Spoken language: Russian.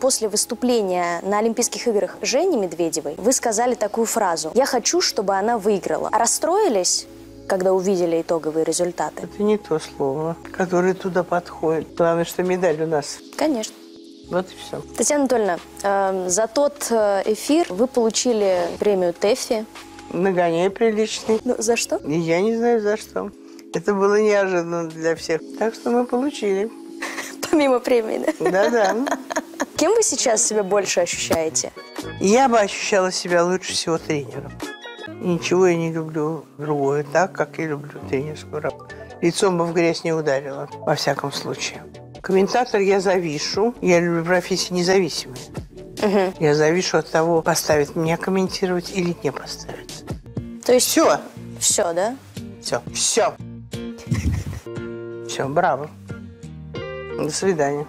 После выступления на Олимпийских играх Жени Медведевой вы сказали такую фразу: «Я хочу, чтобы она выиграла». Расстроились, когда увидели итоговые результаты? Это не то слово, которое туда подходит. Главное, что медаль у нас. Конечно. Вот и все. Татьяна Анатольевна, за тот эфир вы получили премию Тэффи. Нагоняй приличный. Ну, за что? Я не знаю, за что. Это было неожиданно для всех. Так что мы получили. Помимо премии, да? Да-да. Кем вы сейчас себя больше ощущаете? Я бы ощущала себя лучше всего тренером. Ничего я не люблю другое так, как я люблю тренерскую работу. Лицом бы в грязь не ударила, во всяком случае. Комментатор я завишу. Я люблю профессии независимые. Угу. Я завишу от того, поставит меня комментировать или не поставит. То есть все? Все, да? Все. Все. Все, браво. До свидания.